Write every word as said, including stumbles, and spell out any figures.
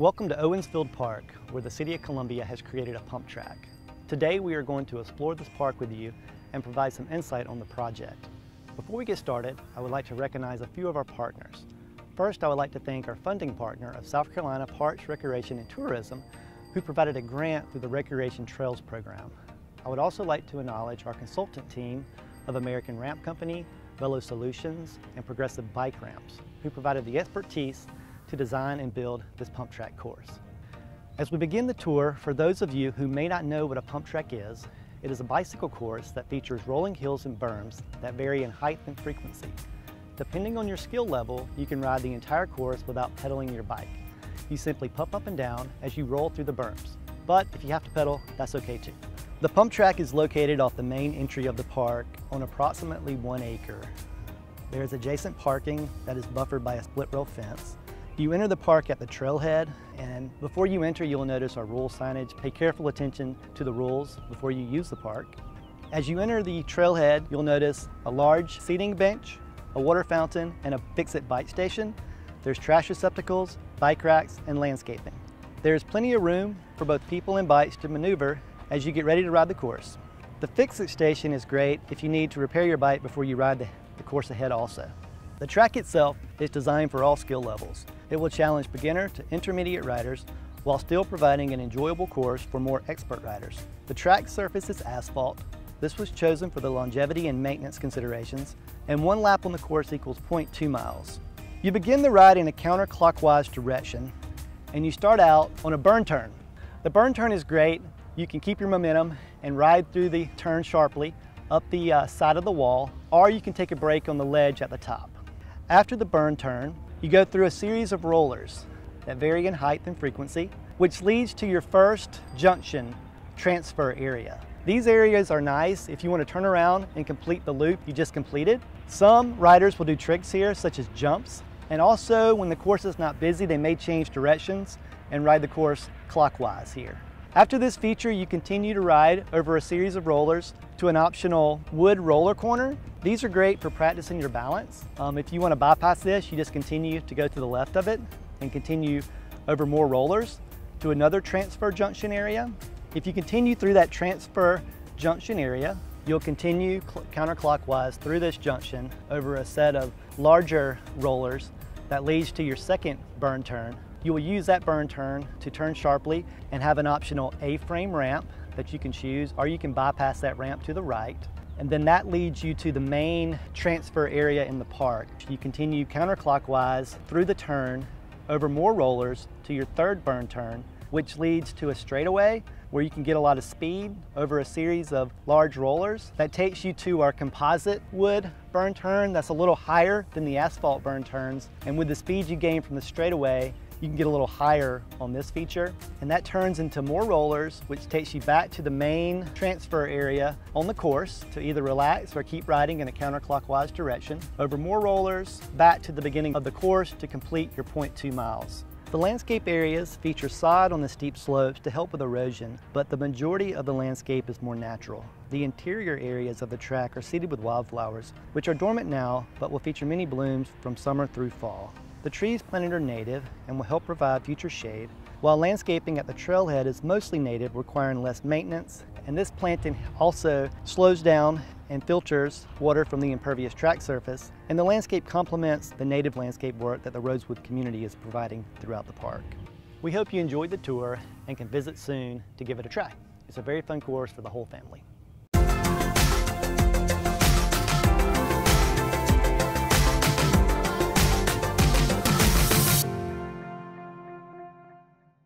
Welcome to Owens Field Park, where the City of Columbia has created a pump track. Today we are going to explore this park with you and provide some insight on the project. Before we get started, I would like to recognize a few of our partners. First, I would like to thank our funding partner of South Carolina Parks, Recreation and Tourism, who provided a grant through the Recreation Trails Program. I would also like to acknowledge our consultant team of American Ramp Company, Velo Solutions, and Progressive Bike Ramps, who provided the expertise to design and build this pump track course. As we begin the tour, for those of you who may not know what a pump track is, it is a bicycle course that features rolling hills and berms that vary in height and frequency. Depending on your skill level, you can ride the entire course without pedaling your bike. You simply pump up and down as you roll through the berms. But if you have to pedal, that's okay too. The pump track is located off the main entry of the park on approximately one acre. There is adjacent parking that is buffered by a split rail fence. You enter the park at the trailhead, and before you enter, you'll notice our rule signage. Pay careful attention to the rules before you use the park. As you enter the trailhead, you'll notice a large seating bench, a water fountain, and a fix-it bike station. There's trash receptacles, bike racks, and landscaping. There's plenty of room for both people and bikes to maneuver as you get ready to ride the course. The fix-it station is great if you need to repair your bike before you ride the, the course ahead also. The track itself is designed for all skill levels. It will challenge beginner to intermediate riders while still providing an enjoyable course for more expert riders. The track surface is asphalt. This was chosen for the longevity and maintenance considerations, and one lap on the course equals zero point two miles. You begin the ride in a counterclockwise direction, and you start out on a burn turn. The burn turn is great. You can keep your momentum and ride through the turn sharply up the uh, side of the wall, or you can take a break on the ledge at the top. After the burn turn, you go through a series of rollers that vary in height and frequency, which leads to your first junction transfer area. These areas are nice if you want to turn around and complete the loop you just completed. Some riders will do tricks here, such as jumps, and also when the course is not busy, they may change directions and ride the course clockwise here. After this feature, you continue to ride over a series of rollers to an optional wood roller corner. These are great for practicing your balance. Um, if you want to bypass this, you just continue to go to the left of it and continue over more rollers to another transfer junction area. If you continue through that transfer junction area, you'll continue counterclockwise through this junction over a set of larger rollers that leads to your second burn turn. You will use that burn turn to turn sharply and have an optional A-frame ramp that you can choose, or you can bypass that ramp to the right. And then that leads you to the main transfer area in the park. You continue counterclockwise through the turn over more rollers to your third burn turn, which leads to a straightaway where you can get a lot of speed over a series of large rollers. That takes you to our composite wood burn turn that's a little higher than the asphalt burn turns. And with the speed you gain from the straightaway, you can get a little higher on this feature. And that turns into more rollers, which takes you back to the main transfer area on the course to either relax or keep riding in a counterclockwise direction. Over more rollers, back to the beginning of the course to complete your zero point two miles. The landscape areas feature sod on the steep slopes to help with erosion, but the majority of the landscape is more natural. The interior areas of the track are seeded with wildflowers, which are dormant now, but will feature many blooms from summer through fall. The trees planted are native and will help provide future shade, while landscaping at the trailhead is mostly native, requiring less maintenance, and this planting also slows down and filters water from the impervious track surface, and the landscape complements the native landscape work that the Rosewood community is providing throughout the park. We hope you enjoyed the tour and can visit soon to give it a try. It's a very fun course for the whole family.